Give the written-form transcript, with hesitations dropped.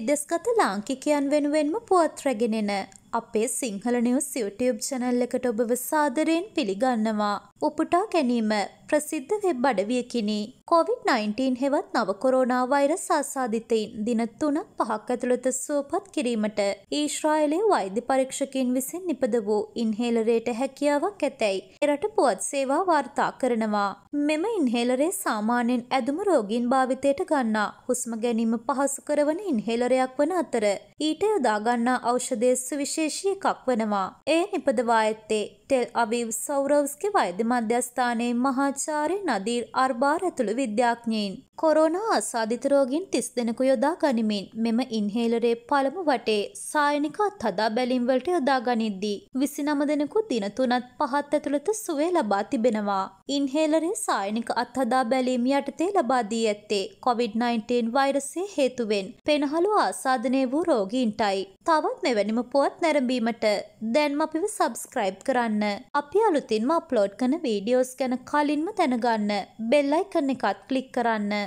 දෙදෙස්ගත ලාංකිකයන් වෙනුවෙන්ම පුවත් රැගෙනෙන අපේ Sinhala news YouTube channel එකට ඔබව සාදරයෙන් පිළිගන්නවා. උපුටා ගැනීම ප්‍රසිද්ධ වෙබ් අඩවියකිනි. COVID-19 හෙවත් නව කොරෝනා වෛරස් ආසාදිතයින් දින 3-5ක් ඇතුළත සුවපත් කිරීමට ඊශ්‍රායලයේ වෛද්‍ය පරීක්ෂකයින් විසින් නිපද වූ ඉන්හෙලරේට හැකියාවක් ඇතැයි එරට පුවත් සේවා වාර්තා කරනවා. මෙම ඉන්හෙලරේ සාමාන්‍යයෙන් ඇදුම රෝගීන් භාවිතයට ගන්නා හුස්ම ගැනීම පහසු කරවන ඉන්හෙලරයක් වන අතර ඊට යොදා ගන්නා ඖෂධයේ සුවිශේෂී කොරෝනා ආසාදිත රෝගීන් 30 දෙනෙකු යොදා ගනිමින් මෙම ඉන්හෙලරේ පළමු වටේ සායනික අත්හදා බැලීම් වලට යොදා ගනිද්දී 29 දෙනෙකු දින 3-5 ඇතුළත සුවය ලබා තිබෙනවා. ඉන්හෙලරේ සායනික අත්හදා බැලීම් යටතේ ලබා දී ඇත්තේ COVID-19 වෛරසයේ හේතුවෙන් පෙනහළු ආසාදනය වූ රෝගීන්ටයි. තවත් මෙවැනිම පුවත් නැරඹීමට දැන්ම අපිව subscribe කරන්න. අපි අලුතින්ම අප්ලෝඩ් කරන වීඩියෝස් ගැන කලින්ම දැනගන්න bell icon එකත් click කරන්න.